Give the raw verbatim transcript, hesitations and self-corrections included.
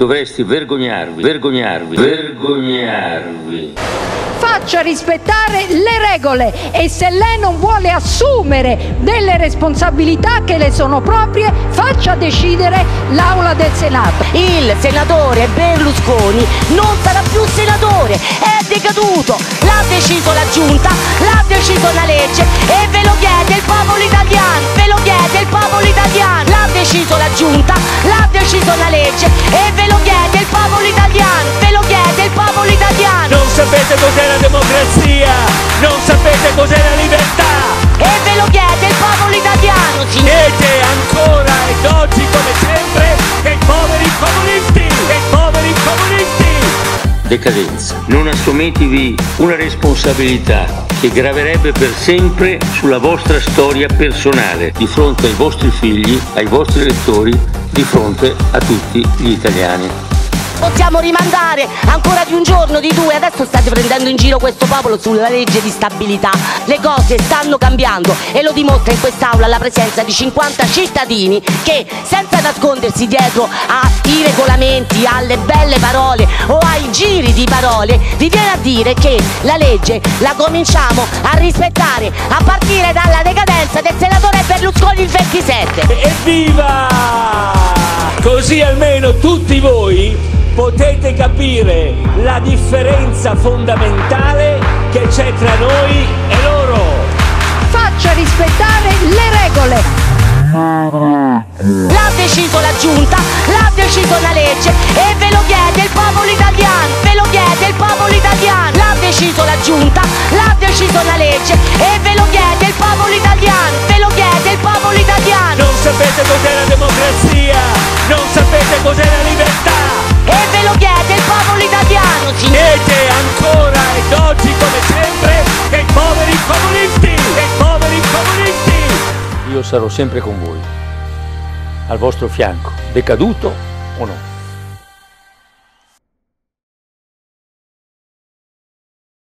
dovresti vergognarvi, vergognarvi, vergognarvi. Faccia rispettare le regole e se lei non vuole assumere delle responsabilità che le sono proprie, faccia decidere l'Aula del Senato. Il senatore Berlusconi non sarà più senatore, è decaduto, l'ha deciso la Giunta, l'ha deciso la legge e ve lo chiede il popolo italiano, ve lo chiede il popolo italiano, l'ha deciso la Giunta, l'ha deciso la legge e ve lo chiede il popolo italiano, ve lo chiede il popolo italiano. Non sapete cos'è la democrazia, non sapete cos'è la libertà e ve lo chiede il popolo italiano. Siete ancora ed oggi come sempre dei poveri comunisti, dei poveri comunisti. Decadenza. Non assumetevi una responsabilità che graverebbe per sempre sulla vostra storia personale, di fronte ai vostri figli, ai vostri elettori, di fronte a tutti gli italiani. Possiamo rimandare ancora di un giorno, di due, adesso state prendendo in giro questo popolo sulla legge di stabilità. Le cose stanno cambiando e lo dimostra in quest'aula la presenza di cinquanta cittadini che, senza nascondersi dietro ai regolamenti, alle belle parole o ai giri di parole, vi viene a dire che la legge la cominciamo a rispettare a partire dalla decadenza del senatore Berlusconi il ventisette. Evviva! Così almeno tutti voi potete capire la differenza fondamentale che c'è tra noi e loro. Faccia rispettare le regole. L'ha deciso la Giunta, l'ha deciso la legge e ve lo chiede il popolo italiano, ve lo chiede il popolo italiano. L'ha deciso la Giunta, l'ha deciso la legge e ve lo chiede il popolo italiano, ve lo chiede il popolo italiano. Non sapete cos'è la democrazia, non sapete cos'è la libertà. E ve lo chiede il popolo italiano. Siete ancora ed oggi come sempre dei poveri comunisti, dei poveri comunisti. Io sarò sempre con voi, al vostro fianco, decaduto o no.